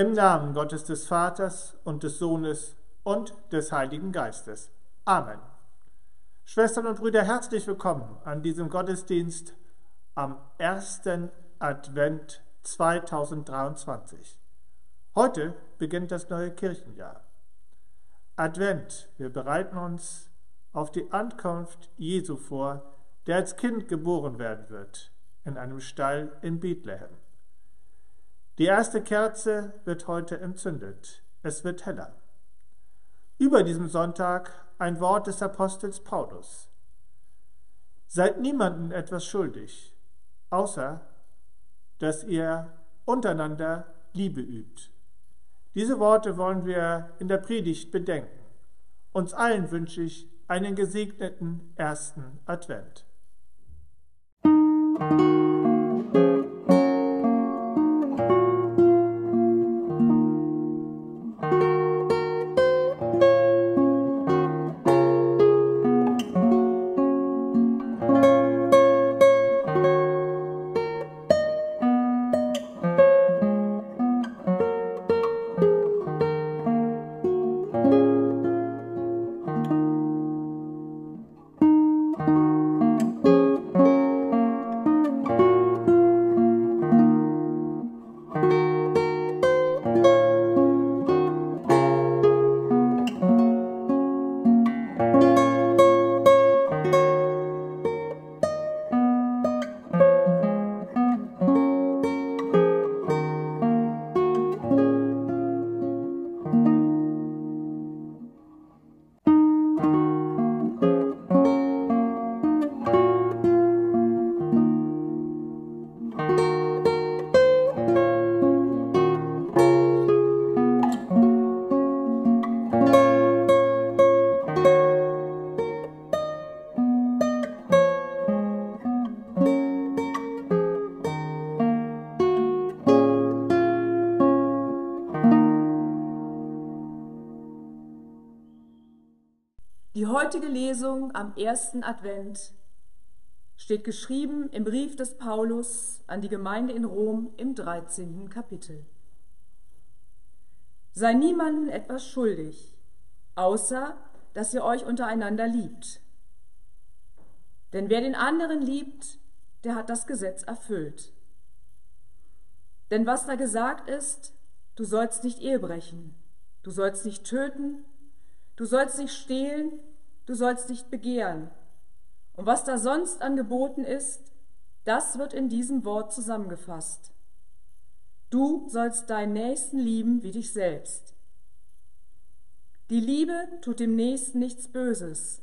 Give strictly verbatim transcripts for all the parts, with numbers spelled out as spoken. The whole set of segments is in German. Im Namen Gottes des Vaters und des Sohnes und des Heiligen Geistes. Amen. Schwestern und Brüder, herzlich willkommen an diesem Gottesdienst am ersten Advent zweitausenddreiundzwanzig. Heute beginnt das neue Kirchenjahr. Advent, wir bereiten uns auf die Ankunft Jesu vor, der als Kind geboren werden wird, in einem Stall in Bethlehem. Die erste Kerze wird heute entzündet. Es wird heller. Über diesem Sonntag ein Wort des Apostels Paulus. Seid niemandem etwas schuldig, außer dass ihr untereinander Liebe übt. Diese Worte wollen wir in der Predigt bedenken. Uns allen wünsche ich einen gesegneten ersten Advent. Die heutige Lesung am ersten Advent steht geschrieben im Brief des Paulus an die Gemeinde in Rom im dreizehnten Kapitel. Sei niemandem etwas schuldig, außer dass ihr euch untereinander liebt. Denn wer den anderen liebt, der hat das Gesetz erfüllt. Denn was da gesagt ist, du sollst nicht Ehe brechen, du sollst nicht töten, du sollst nicht stehlen, du sollst nicht begehren. Und was da sonst an Geboten ist, das wird in diesem Wort zusammengefasst. Du sollst deinen Nächsten lieben wie dich selbst. Die Liebe tut dem Nächsten nichts Böses.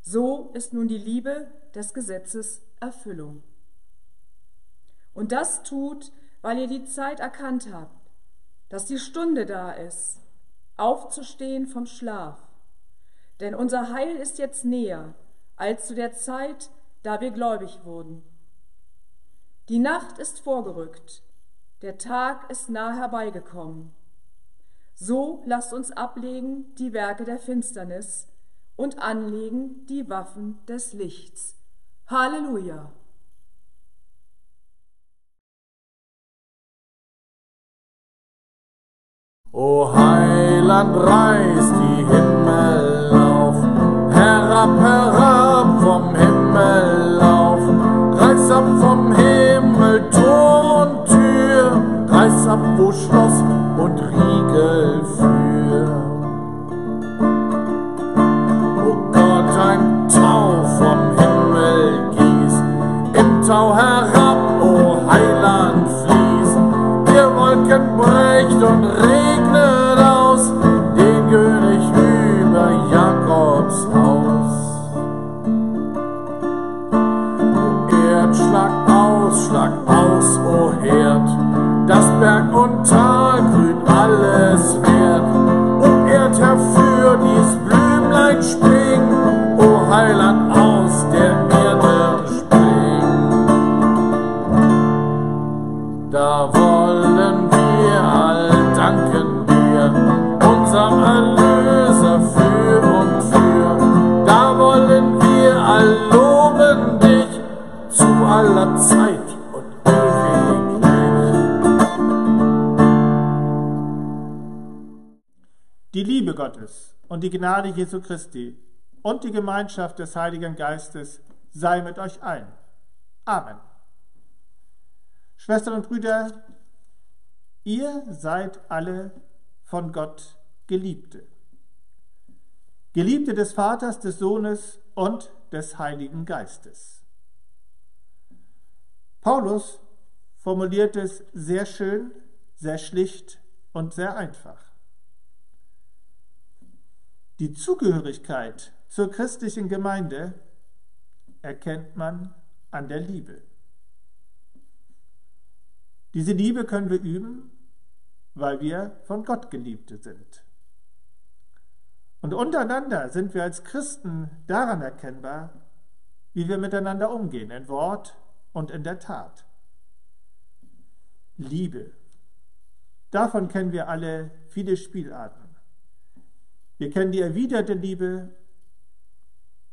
So ist nun die Liebe des Gesetzes Erfüllung. Und das tut, weil ihr die Zeit erkannt habt, dass die Stunde da ist, aufzustehen vom Schlaf. Denn unser Heil ist jetzt näher als zu der Zeit, da wir gläubig wurden. Die Nacht ist vorgerückt, der Tag ist nah herbeigekommen. So lasst uns ablegen die Werke der Finsternis und anlegen die Waffen des Lichts. Halleluja! O Heiland, reiß die Himmel auf, herab, herab vom Himmel auf, reiß ab vom Himmel Tor und Tür, reiß ab, wo Schloss und Riegel für. O Gott, ein Tau vom Himmel gieß, im Tau herab, o Heiland, fließ, ihr Wolken brecht und regnet, aus den König über Jakobs Haus. Gottes und die Gnade Jesu Christi und die Gemeinschaft des Heiligen Geistes sei mit euch allen. Amen. Schwestern und Brüder, ihr seid alle von Gott Geliebte. Geliebte des Vaters, des Sohnes und des Heiligen Geistes. Paulus formuliert es sehr schön, sehr schlicht und sehr einfach. Die Zugehörigkeit zur christlichen Gemeinde erkennt man an der Liebe. Diese Liebe können wir üben, weil wir von Gott Geliebte sind. Und untereinander sind wir als Christen daran erkennbar, wie wir miteinander umgehen, in Wort und in der Tat. Liebe. Davon kennen wir alle viele Spielarten. Wir kennen die erwiderte Liebe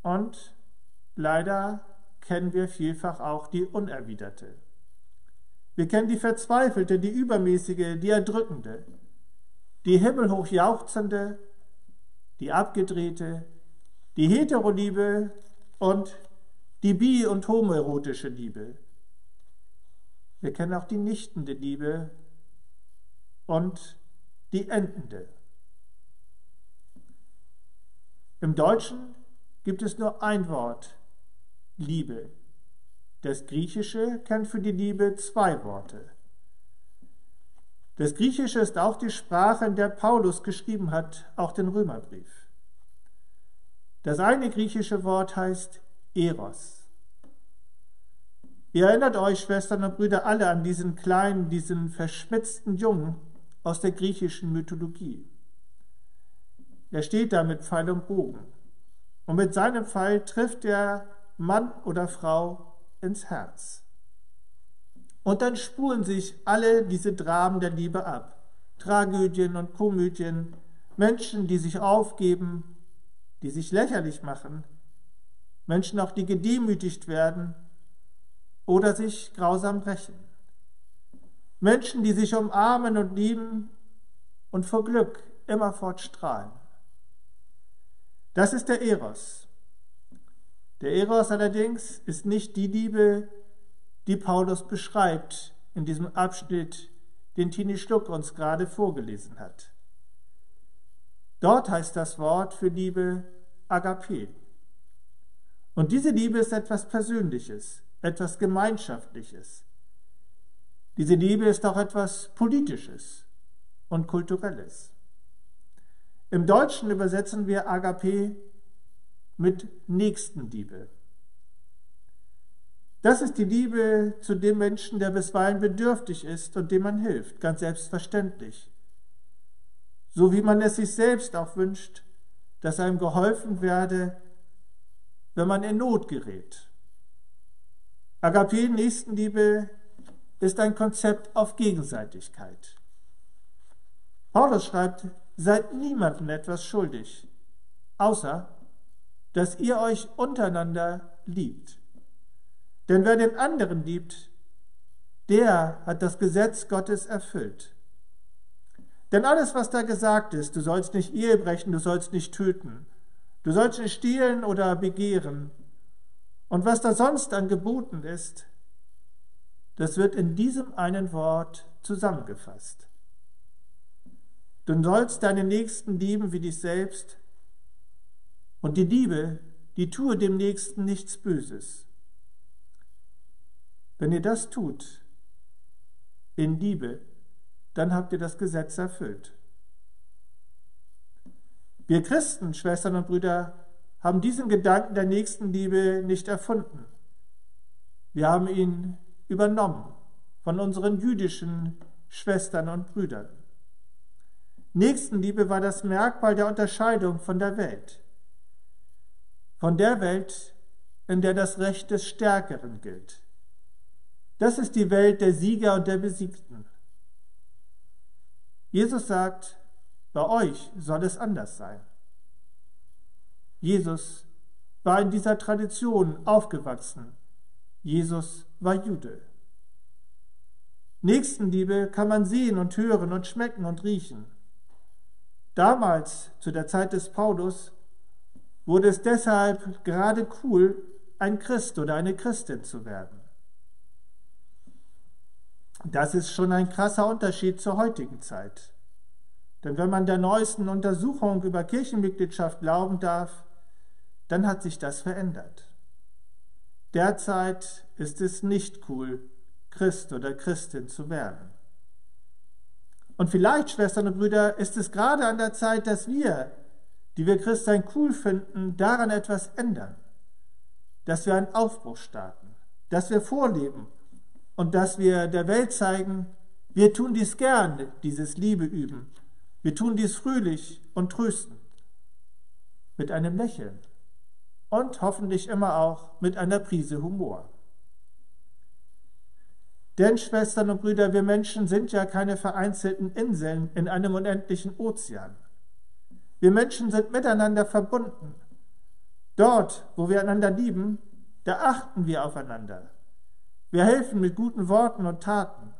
und leider kennen wir vielfach auch die unerwiderte. Wir kennen die verzweifelte, die übermäßige, die erdrückende, die himmelhoch jauchzende, die abgedrehte, die Heteroliebe und die bi- und homoerotische Liebe. Wir kennen auch die nichtende Liebe und die endende. Im Deutschen gibt es nur ein Wort, Liebe. Das Griechische kennt für die Liebe zwei Worte. Das Griechische ist auch die Sprache, in der Paulus geschrieben hat, auch den Römerbrief. Das eine griechische Wort heißt Eros. Ihr erinnert euch, Schwestern und Brüder, alle an diesen kleinen, diesen verschmitzten Jungen aus der griechischen Mythologie. Er steht da mit Pfeil und Bogen. Und mit seinem Pfeil trifft der Mann oder Frau ins Herz. Und dann spulen sich alle diese Dramen der Liebe ab. Tragödien und Komödien, Menschen, die sich aufgeben, die sich lächerlich machen, Menschen auch, die gedemütigt werden oder sich grausam rächen. Menschen, die sich umarmen und lieben und vor Glück immerfort strahlen. Das ist der Eros. Der Eros allerdings ist nicht die Liebe, die Paulus beschreibt in diesem Abschnitt, den Tini Schluck uns gerade vorgelesen hat. Dort heißt das Wort für Liebe Agape. Und diese Liebe ist etwas Persönliches, etwas Gemeinschaftliches. Diese Liebe ist auch etwas Politisches und Kulturelles. Im Deutschen übersetzen wir Agape mit Nächstenliebe. Das ist die Liebe zu dem Menschen, der bisweilen bedürftig ist und dem man hilft, ganz selbstverständlich. So wie man es sich selbst auch wünscht, dass einem geholfen werde, wenn man in Not gerät. Agape, Nächstenliebe, ist ein Konzept auf Gegenseitigkeit. Paulus schreibt, seid niemandem etwas schuldig, außer, dass ihr euch untereinander liebt. Denn wer den anderen liebt, der hat das Gesetz Gottes erfüllt. Denn alles, was da gesagt ist, du sollst nicht Ehe brechen, du sollst nicht töten, du sollst nicht stehlen oder begehren, und was da sonst an Geboten ist, das wird in diesem einen Wort zusammengefasst. Du sollst deinen Nächsten lieben wie dich selbst, und die Liebe, die tue dem Nächsten nichts Böses. Wenn ihr das tut, in Liebe, dann habt ihr das Gesetz erfüllt. Wir Christen, Schwestern und Brüder, haben diesen Gedanken der Nächstenliebe nicht erfunden. Wir haben ihn übernommen von unseren jüdischen Schwestern und Brüdern. Nächstenliebe war das Merkmal der Unterscheidung von der Welt. Von der Welt, in der das Recht des Stärkeren gilt. Das ist die Welt der Sieger und der Besiegten. Jesus sagt, bei euch soll es anders sein. Jesus war in dieser Tradition aufgewachsen. Jesus war Jude. Nächstenliebe kann man sehen und hören und schmecken und riechen. Damals, zu der Zeit des Paulus, wurde es deshalb gerade cool, ein Christ oder eine Christin zu werden. Das ist schon ein krasser Unterschied zur heutigen Zeit. Denn wenn man der neuesten Untersuchung über Kirchenmitgliedschaft glauben darf, dann hat sich das verändert. Derzeit ist es nicht cool, Christ oder Christin zu werden. Und vielleicht, Schwestern und Brüder, ist es gerade an der Zeit, dass wir, die wir Christsein cool finden, daran etwas ändern. Dass wir einen Aufbruch starten, dass wir vorleben und dass wir der Welt zeigen, wir tun dies gerne, dieses Liebe üben. Wir tun dies fröhlich und tröstend, mit einem Lächeln und hoffentlich immer auch mit einer Prise Humor. Denn, Schwestern und Brüder, wir Menschen sind ja keine vereinzelten Inseln in einem unendlichen Ozean. Wir Menschen sind miteinander verbunden. Dort, wo wir einander lieben, da achten wir aufeinander. Wir helfen mit guten Worten und Taten.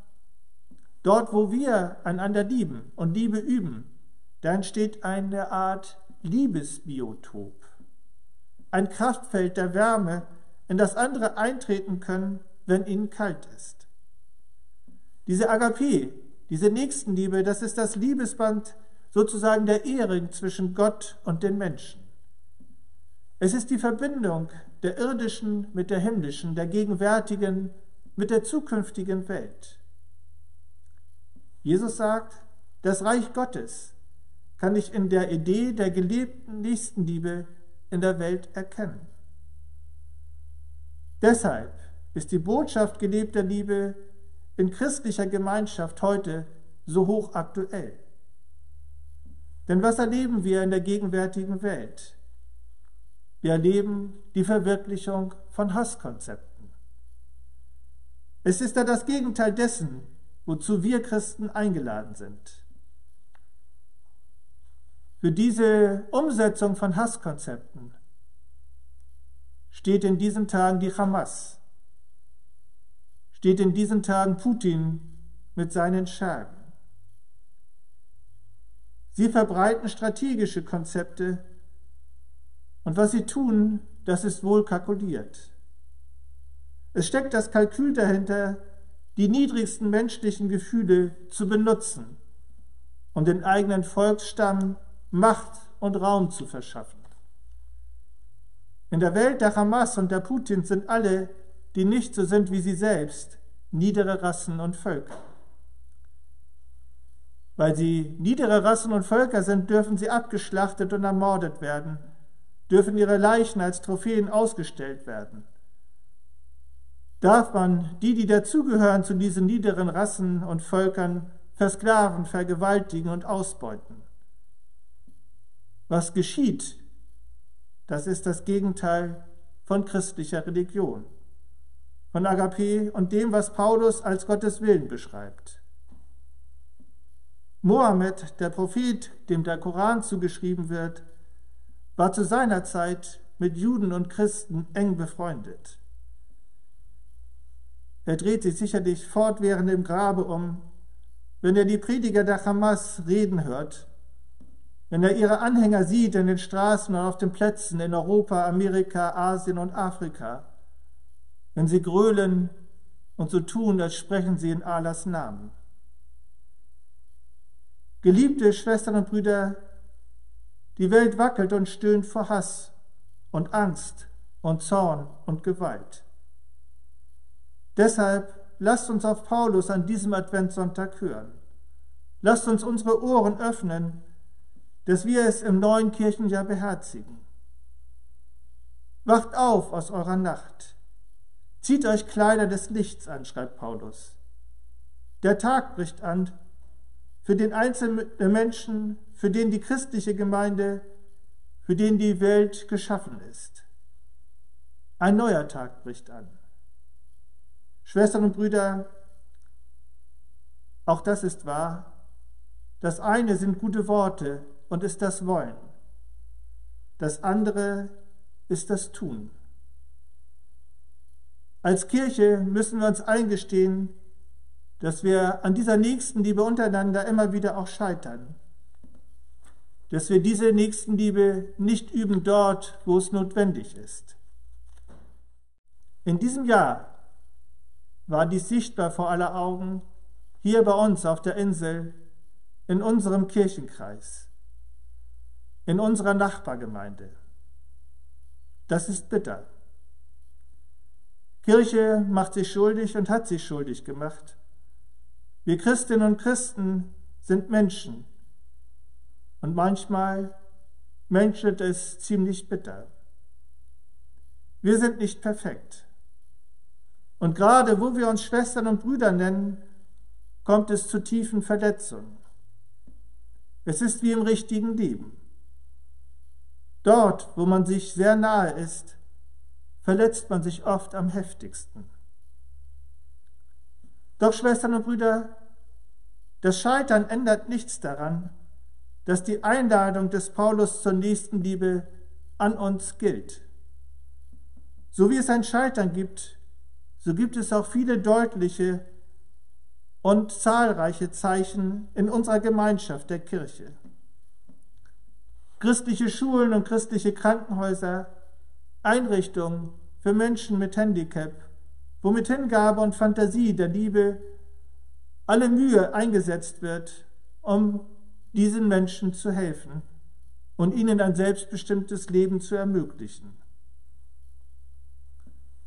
Dort, wo wir einander lieben und Liebe üben, da entsteht eine Art Liebesbiotop. Ein Kraftfeld der Wärme, in das andere eintreten können, wenn ihnen kalt ist. Diese Agape, diese Nächstenliebe, das ist das Liebesband sozusagen der Ehering zwischen Gott und den Menschen. Es ist die Verbindung der irdischen mit der himmlischen, der gegenwärtigen mit der zukünftigen Welt. Jesus sagt, das Reich Gottes kann ich in der Idee der gelebten Nächstenliebe in der Welt erkennen. Deshalb ist die Botschaft gelebter Liebe in christlicher Gemeinschaft heute so hoch aktuell. Denn was erleben wir in der gegenwärtigen Welt? Wir erleben die Verwirklichung von Hasskonzepten. Es ist ja das Gegenteil dessen, wozu wir Christen eingeladen sind. Für diese Umsetzung von Hasskonzepten steht in diesen Tagen die Hamas. Steht in diesen Tagen Putin mit seinen Schergen. Sie verbreiten strategische Konzepte und was sie tun, das ist wohl kalkuliert. Es steckt das Kalkül dahinter, die niedrigsten menschlichen Gefühle zu benutzen, um den eigenen Volksstamm Macht und Raum zu verschaffen. In der Welt der Hamas und der Putin sind alle, die nicht so sind wie sie selbst, niedere Rassen und Völker. Weil sie niedere Rassen und Völker sind, dürfen sie abgeschlachtet und ermordet werden, dürfen ihre Leichen als Trophäen ausgestellt werden. Darf man die, die dazugehören zu diesen niederen Rassen und Völkern, versklaven, vergewaltigen und ausbeuten? Was geschieht, das ist das Gegenteil von christlicher Religion, von Agape und dem, was Paulus als Gottes Willen beschreibt. Mohammed, der Prophet, dem der Koran zugeschrieben wird, war zu seiner Zeit mit Juden und Christen eng befreundet. Er dreht sich sicherlich fortwährend im Grabe um, wenn er die Prediger der Hamas reden hört, wenn er ihre Anhänger sieht in den Straßen und auf den Plätzen in Europa, Amerika, Asien und Afrika, wenn sie gröhlen und so tun, als sprechen sie in Allahs Namen. Geliebte Schwestern und Brüder, die Welt wackelt und stöhnt vor Hass und Angst und Zorn und Gewalt. Deshalb lasst uns auf Paulus an diesem Adventssonntag hören. Lasst uns unsere Ohren öffnen, dass wir es im neuen Kirchenjahr beherzigen. Wacht auf aus eurer Nacht. Zieht euch Kleider des Lichts an, schreibt Paulus. Der Tag bricht an für den einzelnen Menschen, für den die christliche Gemeinde, für den die Welt geschaffen ist. Ein neuer Tag bricht an. Schwestern und Brüder, auch das ist wahr. Das eine sind gute Worte und ist das Wollen. Das andere ist das Tun. Als Kirche müssen wir uns eingestehen, dass wir an dieser Nächstenliebe untereinander immer wieder auch scheitern. dass wir diese Nächstenliebe nicht üben dort, wo es notwendig ist. In diesem Jahr war dies sichtbar vor aller Augen, hier bei uns auf der Insel, in unserem Kirchenkreis, in unserer Nachbargemeinde. Das ist bitter. Kirche macht sich schuldig und hat sich schuldig gemacht. Wir Christinnen und Christen sind Menschen. Und manchmal menschelt es ziemlich bitter. Wir sind nicht perfekt. Und gerade wo wir uns Schwestern und Brüder nennen, kommt es zu tiefen Verletzungen. Es ist wie im richtigen Leben. Dort, wo man sich sehr nahe ist, verletzt man sich oft am heftigsten. Doch, Schwestern und Brüder, das Scheitern ändert nichts daran, dass die Einladung des Paulus zur Nächstenliebe an uns gilt. So wie es ein Scheitern gibt, so gibt es auch viele deutliche und zahlreiche Zeichen in unserer Gemeinschaft der Kirche. Christliche Schulen und christliche Krankenhäuser, Einrichtungen für Menschen mit Handicap, wo mit Hingabe und Fantasie der Liebe alle Mühe eingesetzt wird, um diesen Menschen zu helfen und ihnen ein selbstbestimmtes Leben zu ermöglichen.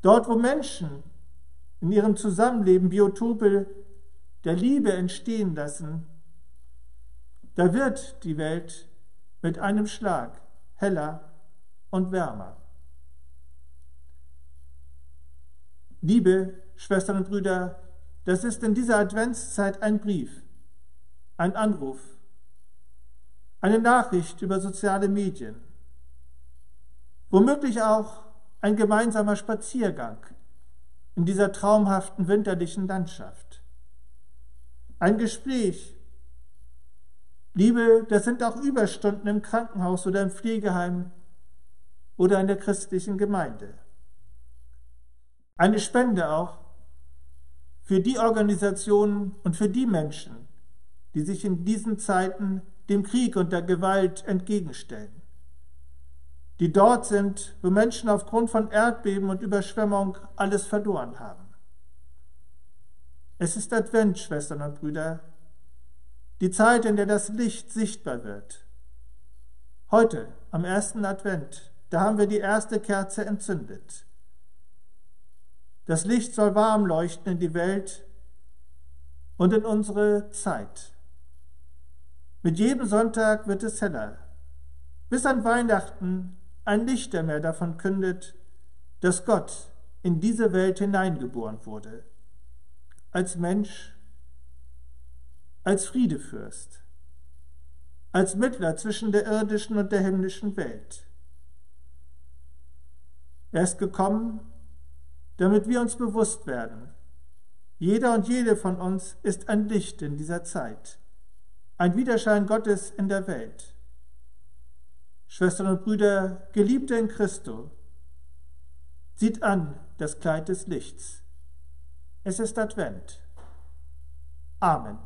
Dort, wo Menschen in ihrem Zusammenleben Biotope der Liebe entstehen lassen, da wird die Welt mit einem Schlag heller und wärmer. Liebe Schwestern und Brüder, das ist in dieser Adventszeit ein Brief, ein Anruf, eine Nachricht über soziale Medien, womöglich auch ein gemeinsamer Spaziergang in dieser traumhaften winterlichen Landschaft. Ein Gespräch. Liebe, das sind auch Überstunden im Krankenhaus oder im Pflegeheim oder in der christlichen Gemeinde. Eine Spende auch für die Organisationen und für die Menschen, die sich in diesen Zeiten dem Krieg und der Gewalt entgegenstellen, die dort sind, wo Menschen aufgrund von Erdbeben und Überschwemmung alles verloren haben. Es ist Advent, Schwestern und Brüder, die Zeit, in der das Licht sichtbar wird. Heute, am ersten Advent, da haben wir die erste Kerze entzündet. Das Licht soll warm leuchten in die Welt und in unsere Zeit. Mit jedem Sonntag wird es heller, bis an Weihnachten ein Lichter mehr davon kündet, dass Gott in diese Welt hineingeboren wurde, als Mensch, als Friedefürst, als Mittler zwischen der irdischen und der himmlischen Welt. Er ist gekommen, damit wir uns bewusst werden, jeder und jede von uns ist ein Licht in dieser Zeit, ein Widerschein Gottes in der Welt. Schwestern und Brüder, Geliebte in Christo, zieht an das Kleid des Lichts. Es ist Advent. Amen.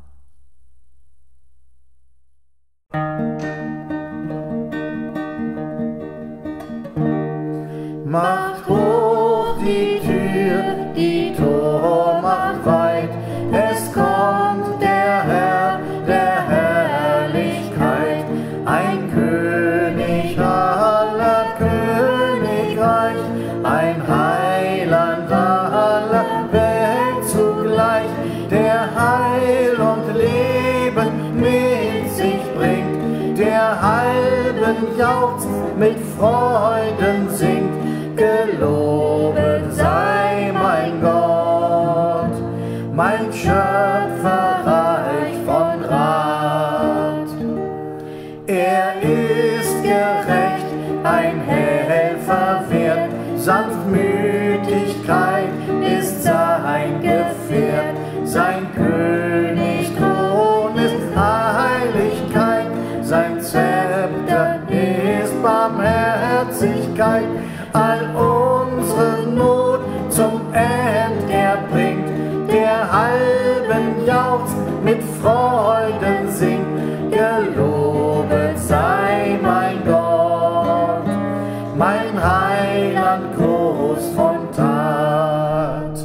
Macht hoch die Tür, die Tore macht weit, es kommt der Herr der Herrlichkeit, ein König aller Königreich, ein Heiland aller Welt zugleich, der Heil und Leben mit sich bringt, der halben jauchzt mit Freuden singt. Gelobet sei mein Gott, mein Schöpfer reich von Rat. Er ist gerecht, ein Helfer wert, Sanftmütigkeit ist sein Gefährt, sein König Thron ist Heiligkeit, sein Zepter ist Barmherzigkeit. All unsere Not zum End er bringt, der halben jauchzt mit Freuden singt, gelobet sei. mein Heiland groß von Tat.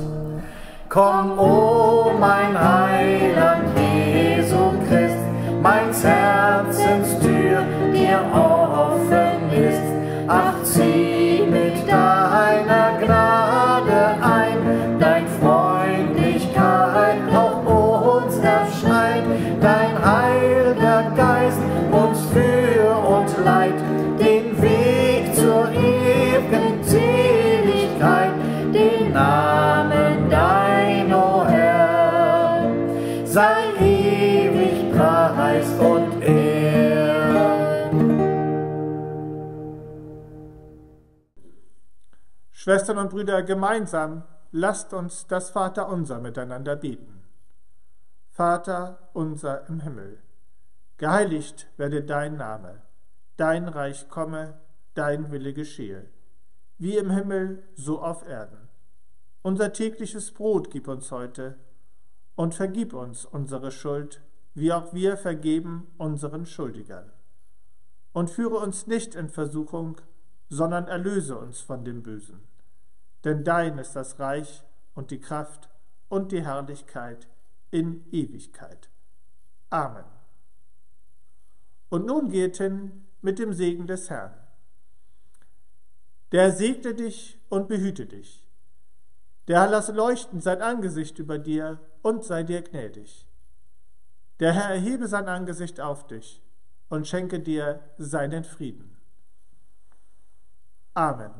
Komm, o oh mein Heiland, Jesu Christ, meins Herzens Tür dir offen ist. Ach, zieh mich deiner Gnade ein, dein Freundlichkeit auch uns erscheint, dein heiliger Geist uns führ und leit den Weg zur ewigen Seligkeit, den Namen dein, o Herr, sei ewig preist und ewig. Schwestern und Brüder, gemeinsam lasst uns das Vaterunser miteinander beten. Vater unser im Himmel, geheiligt werde dein Name, dein Reich komme, dein Wille geschehe, wie im Himmel, so auf Erden. Unser tägliches Brot gib uns heute und vergib uns unsere Schuld, wie auch wir vergeben unseren Schuldigern. Und führe uns nicht in Versuchung, sondern erlöse uns von dem Bösen. Denn dein ist das Reich und die Kraft und die Herrlichkeit in Ewigkeit. Amen. Und nun geht hin mit dem Segen des Herrn. Der segne dich und behüte dich. Der Herr lasse leuchten sein Angesicht über dir und sei dir gnädig. Der Herr erhebe sein Angesicht auf dich und schenke dir seinen Frieden. Amen.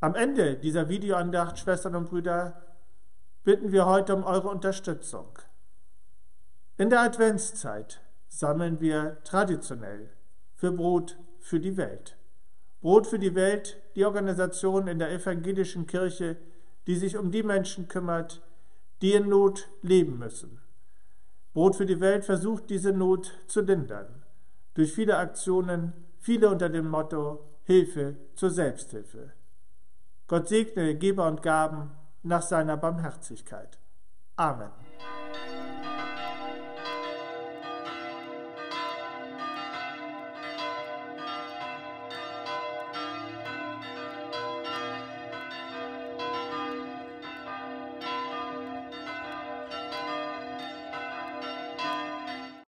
Am Ende dieser Videoandacht, Schwestern und Brüder, bitten wir heute um eure Unterstützung. In der Adventszeit sammeln wir traditionell für Brot für die Welt. Brot für die Welt, die Organisation in der evangelischen Kirche, die sich um die Menschen kümmert, die in Not leben müssen. Brot für die Welt versucht, diese Not zu lindern. Durch viele Aktionen, viele unter dem Motto Hilfe zur Selbsthilfe. Gott segne Geber und Gaben nach seiner Barmherzigkeit. Amen.